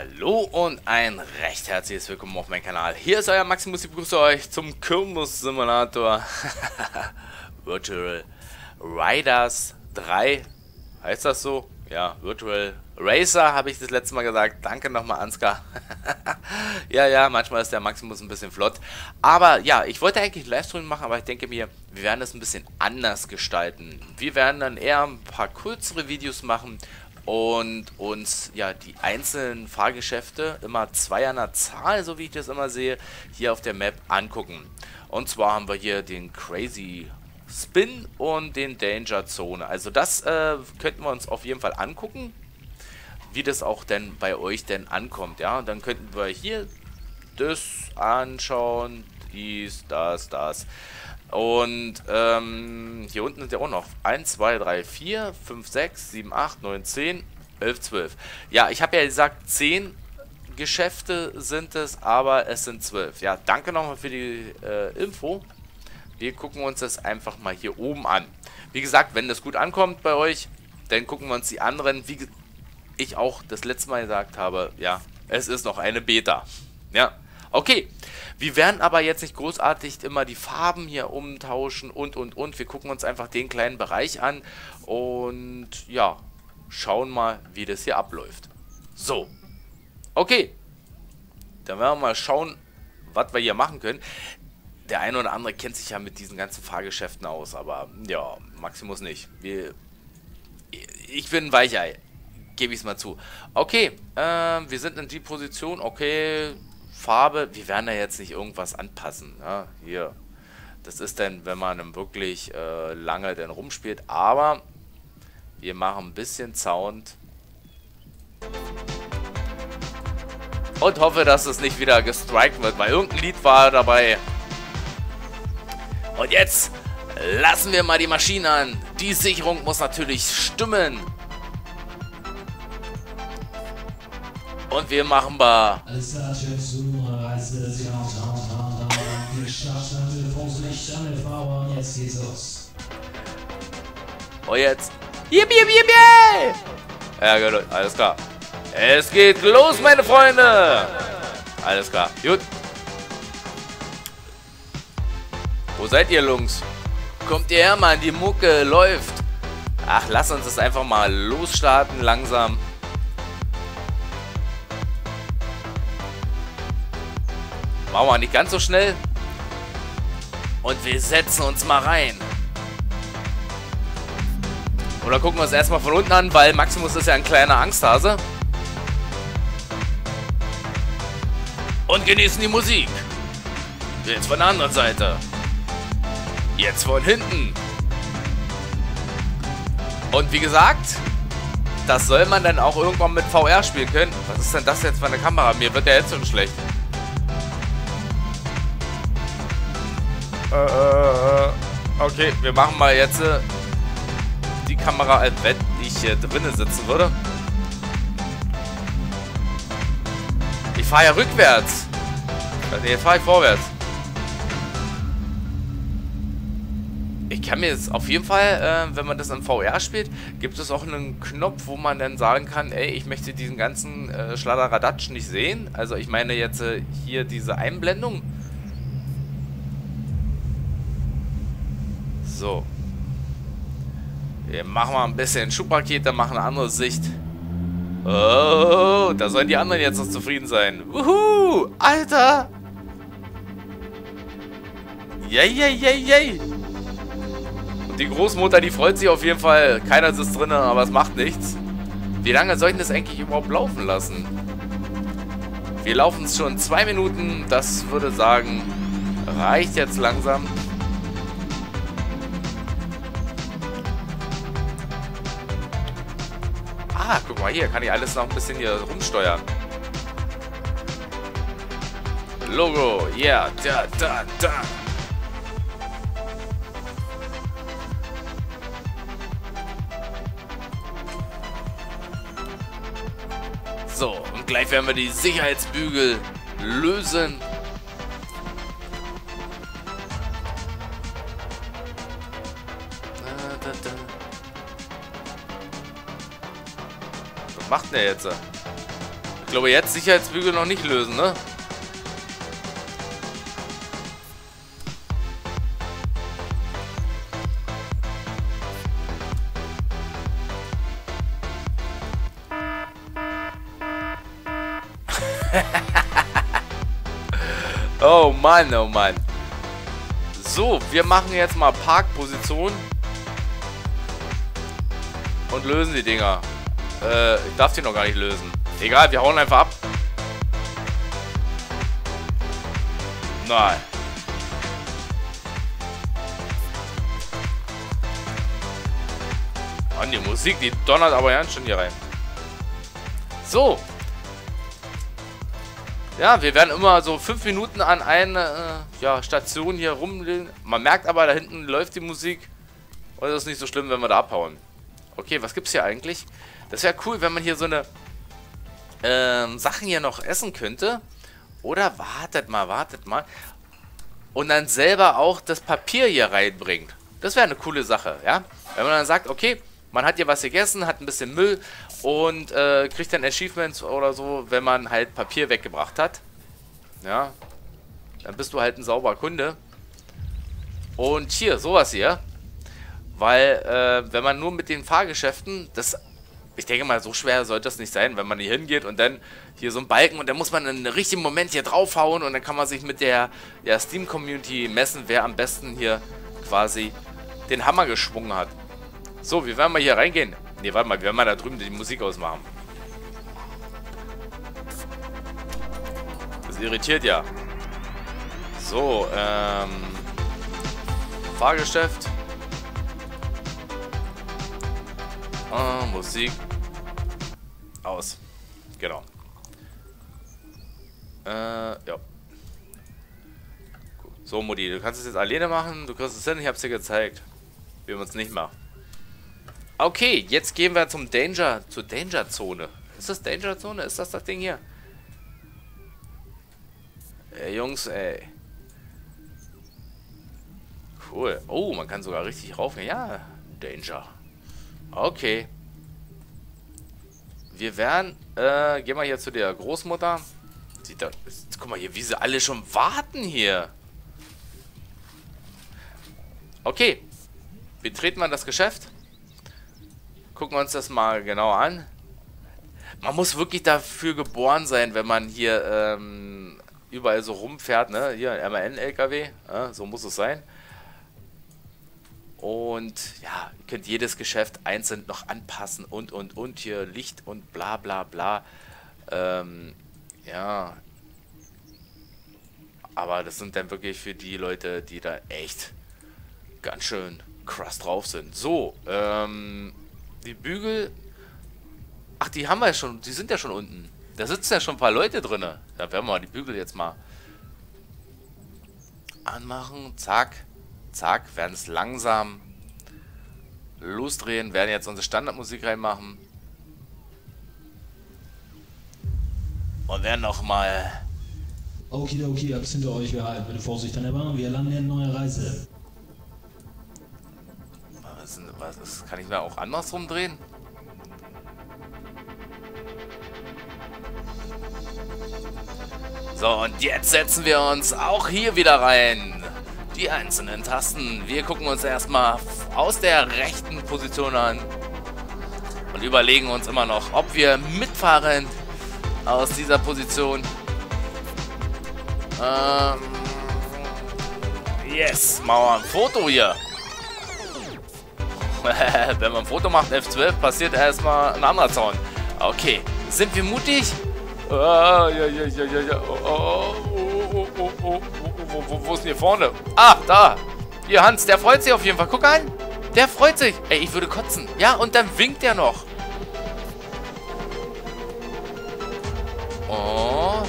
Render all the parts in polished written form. Hallo und ein recht herzliches Willkommen auf meinem Kanal. Hier ist euer Maximus, ich begrüße euch zum Kirmes-Simulator Virtual Riders 3. Heißt das so? Ja, Virtual Racer habe ich das letzte Mal gesagt. Danke nochmal, Ansgar. Ja, manchmal ist der Maximus ein bisschen flott. Aber ja, ich wollte eigentlich Livestream machen, aber ich denke mir, wir werden das ein bisschen anders gestalten. Wir werden dann eher ein paar kürzere Videos machen und uns ja die einzelnen Fahrgeschäfte, immer zwei an der Zahl, so wie ich das immer sehe, hier auf der Map angucken. Und zwar haben wir hier den Crazy Spin und den Danger Zone. Also das könnten wir uns auf jeden Fall angucken, wie das auch denn bei euch denn ankommt. Ja, und dann könnten wir hier das anschauen, dies, das. Und hier unten sind ja auch noch 1, 2, 3, 4, 5, 6, 7, 8, 9, 10, 11, 12. Ja, ich habe ja gesagt, 10 Geschäfte sind es, aber es sind 12. Ja, danke nochmal für die Info. Wir gucken uns das einfach mal hier oben an. Wie gesagt, wenn das gut ankommt bei euch, dann gucken wir uns die anderen, wie ich auch das letzte Mal gesagt habe, ja, es ist noch eine Beta. Ja, okay. Wir werden aber jetzt nicht großartig immer die Farben hier umtauschen und. Wir gucken uns einfach den kleinen Bereich an und ja, schauen mal, wie das hier abläuft. So, okay. Dann werden wir mal schauen, was wir hier machen können. Der eine oder andere kennt sich ja mit diesen ganzen Fahrgeschäften aus, aber ja, Maximus nicht. Ich bin ein Weichei, gebe ich es mal zu. Okay, wir sind in die Position, okay. Farbe, wir werden da jetzt nicht irgendwas anpassen, ja, hier, das ist dann, wenn man wirklich lange dann rumspielt, aber wir machen ein bisschen Sound und hoffe, dass es nicht wieder gestrikt wird, weil irgendein Lied war dabei. Und jetzt lassen wir mal die Maschine an, die Sicherung muss natürlich stimmen. Und wir machen mal. Und jetzt. Ja, gut, alles klar. Es geht los, meine Freunde. Alles klar. Gut. Wo seid ihr, Lungs? Kommt ihr her, Mann? Die Mucke läuft. Ach, lass uns das einfach mal losstarten, langsam. Machen wir nicht ganz so schnell. Und wir setzen uns mal rein. Oder gucken wir uns erstmal von unten an, weil Maximus ist ja ein kleiner Angsthase. Und genießen die Musik. Jetzt von der anderen Seite. Jetzt von hinten. Und wie gesagt, das soll man dann auch irgendwann mit VR spielen können. Was ist denn das jetzt für eine Kamera? Mir wird ja jetzt schon schlecht. Okay, wir machen mal jetzt die Kamera, als wenn ich hier drinnen sitzen würde. Ich fahre ja rückwärts. Nee, fahre ich vorwärts. Ich kann mir jetzt auf jeden Fall, wenn man das in VR spielt, gibt es auch einen Knopf, wo man dann sagen kann, ey, ich möchte diesen ganzen Schladderradatsch nicht sehen. Also ich meine jetzt hier diese Einblendung. So, wir machen mal ein bisschen Schubrakete, machen eine andere Sicht. Oh, da sollen die anderen jetzt noch zufrieden sein. Wuhu, Alter! Yay! Und die Großmutter, die freut sich auf jeden Fall. Keiner sitzt drin, aber es macht nichts. Wie lange sollten das eigentlich überhaupt laufen lassen? Wir laufen es schon 2 Minuten. Das würde sagen, reicht jetzt langsam. Ah, guck mal hier, kann ich alles noch ein bisschen hier rumsteuern. Logo, yeah, da. So, und gleich werden wir die Sicherheitsbügel lösen. Macht denn der jetzt? Ich glaube, jetzt Sicherheitsbügel noch nicht lösen, ne? Oh Mann, oh Mann. So, wir machen jetzt mal Parkposition und lösen die Dinger. Ich darf die noch gar nicht lösen. Egal, wir hauen einfach ab. Nein. Mann, die Musik, die donnert aber ganz schön hier rein. So. Ja, wir werden immer so 5 Minuten an einer Station hier rumlegen. Man merkt aber, da hinten läuft die Musik. Und das ist nicht so schlimm, wenn wir da abhauen. Okay, was gibt's hier eigentlich? Das wäre cool, wenn man hier so eine Sachen hier noch essen könnte. Oder wartet mal. Und dann selber auch das Papier hier reinbringt. Das wäre eine coole Sache, ja? Wenn man dann sagt, okay, man hat hier was gegessen, hat ein bisschen Müll und kriegt dann Achievements oder so, wenn man halt Papier weggebracht hat. Ja, dann bist du halt ein sauberer Kunde. Und hier, sowas hier. Weil, wenn man nur mit den Fahrgeschäften, ich denke mal, so schwer sollte das nicht sein, wenn man hier hingeht und dann hier so einen Balken und dann muss man in einem richtigen Moment hier draufhauen und dann kann man sich mit der Steam-Community messen, wer am besten hier quasi den Hammer geschwungen hat. So, wir werden mal hier reingehen. Ne, warte mal, wir werden mal da drüben die Musik ausmachen. Das irritiert ja. So, Fahrgeschäft. Musik. Aus. Genau. Ja. Gut. So, Modi, du kannst es jetzt alleine machen. Du kriegst es hin, ich hab's dir gezeigt. Wir haben uns nicht mal. Okay, jetzt gehen wir zur Danger Zone. Ist das Danger Zone? Ist das Ding hier? Ey, Jungs, ey. Cool. Oh, man kann sogar richtig raufgehen. Ja, Danger. Okay. Wir werden, gehen wir hier zu der Großmutter. Guck mal hier, wie sie alle schon warten hier. Okay. Betreten wir das Geschäft. Gucken wir uns das mal genau an. Man muss wirklich dafür geboren sein, wenn man hier überall so rumfährt, ne? Hier, MAN-LKW, so muss es sein. Und ja, ihr könnt jedes Geschäft einzeln noch anpassen und hier Licht und bla bla bla. Ja. Aber das sind dann wirklich für die Leute, die da echt ganz schön krass drauf sind. So, die Bügel, ach, die haben wir ja schon, die sind ja schon unten. Da sitzen ja schon ein paar Leute drin. Da werden wir mal die Bügel jetzt mal anmachen. Zack, zack, werden es langsam losdrehen, werden jetzt unsere Standardmusik reinmachen. Und werden nochmal... Okay, hab's hinter euch gehalten. Bitte Vorsicht an der Bahn, wir landen eine neue Reise. Was, kann ich da auch andersrum drehen? So, und jetzt setzen wir uns auch hier wieder rein. Die einzelnen Tasten. Wir gucken uns erstmal aus der rechten Position an und überlegen uns immer noch, ob wir mitfahren aus dieser Position. Yes, machen wir ein Foto hier. Wenn man ein Foto macht, F12, passiert erstmal ein anderer Zaun. Okay, sind wir mutig? Ja. Oh. Wo ist denn hier vorne? Ah, da. Hier, Hans, der freut sich auf jeden Fall. Guck an, der freut sich. Ey, ich würde kotzen. Ja, und dann winkt er noch. Oh.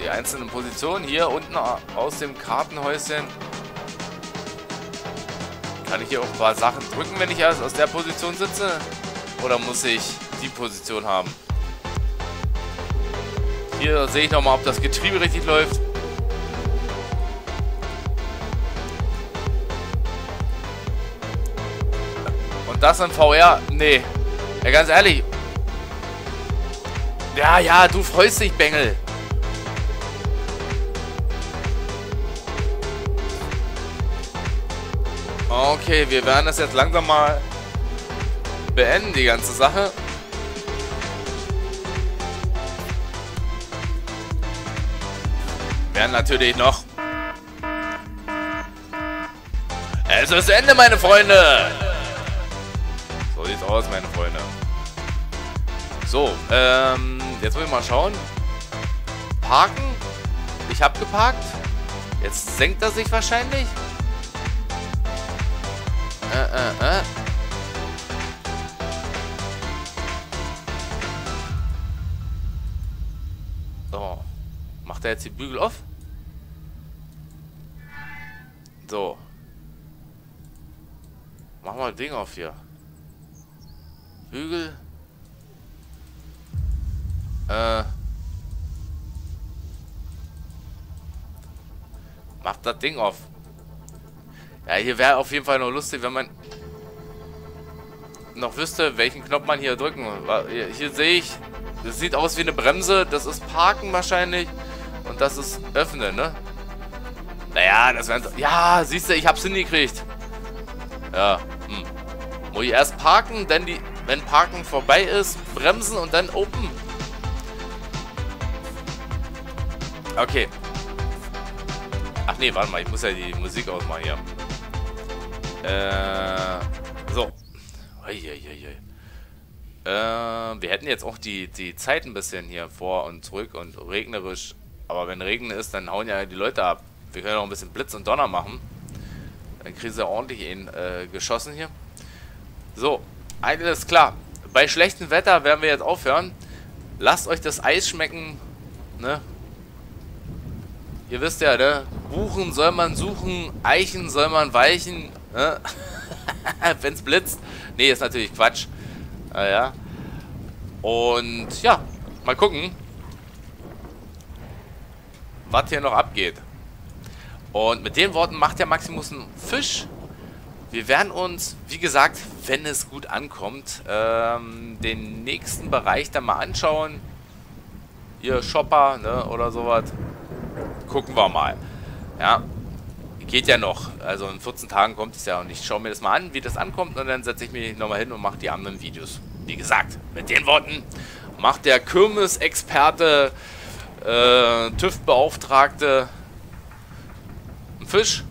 Die einzelnen Positionen hier unten aus dem Kartenhäuschen. Kann ich hier auch ein paar Sachen drücken, wenn ich erst aus der Position sitze? Oder muss ich die Position haben? Hier sehe ich nochmal, ob das Getriebe richtig läuft. Und das in VR? Nee. Ja, ganz ehrlich. Ja, ja, du freust dich, Bengel. Okay, wir werden das jetzt langsam mal beenden, die ganze Sache. Werden natürlich noch... Es ist Ende, meine Freunde! So sieht's aus, meine Freunde. So, jetzt wollen wir mal schauen. Parken. Ich hab geparkt. Jetzt senkt er sich wahrscheinlich. So. Macht er jetzt die Bügel auf? So. Mach mal Ding auf hier. Bügel. Mach das Ding auf. Ja, hier wäre auf jeden Fall noch lustig, wenn man noch wüsste, welchen Knopf man hier drücken muss. Hier sehe ich, das sieht aus wie eine Bremse. Das ist Parken wahrscheinlich. Und das ist Öffnen, ne? Naja, das wäre... Ja, siehst du, ich hab's hingekriegt. Ja, hm. Muss ich erst parken, dann die... Wenn Parken vorbei ist, bremsen und dann open. Okay. Ach nee, warte mal, ich muss ja die Musik ausmachen hier. So. Uiuiui. Wir hätten jetzt auch die Zeit ein bisschen hier vor und zurück und regnerisch. Aber wenn Regen ist, dann hauen ja die Leute ab. Wir können ja auch ein bisschen Blitz und Donner machen. Dann kriegen sie ja ordentlich ihn geschossen hier. So, alles klar. Bei schlechtem Wetter werden wir jetzt aufhören. Lasst euch das Eis schmecken. Ne? Ihr wisst ja, ne? Buchen soll man suchen, Eichen soll man weichen, ne? Wenn's blitzt. Nee, ist natürlich Quatsch. Naja. Und ja, mal gucken, was hier noch abgeht. Und mit den Worten macht der Maximus einen Fisch. Wir werden uns, wie gesagt, wenn es gut ankommt, den nächsten Bereich dann mal anschauen. Hier Shopper, ne? Oder sowas. Gucken wir mal. Ja, geht ja noch. Also in 14 Tagen kommt es ja und ich schaue mir das mal an, wie das ankommt und dann setze ich mich nochmal hin und mache die anderen Videos. Wie gesagt, mit den Worten macht der Kirmes-Experte, TÜV-Beauftragte einen Fisch.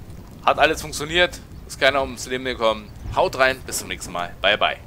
Hat alles funktioniert. Ist keiner ums Leben gekommen. Haut rein, bis zum nächsten Mal. Bye, bye.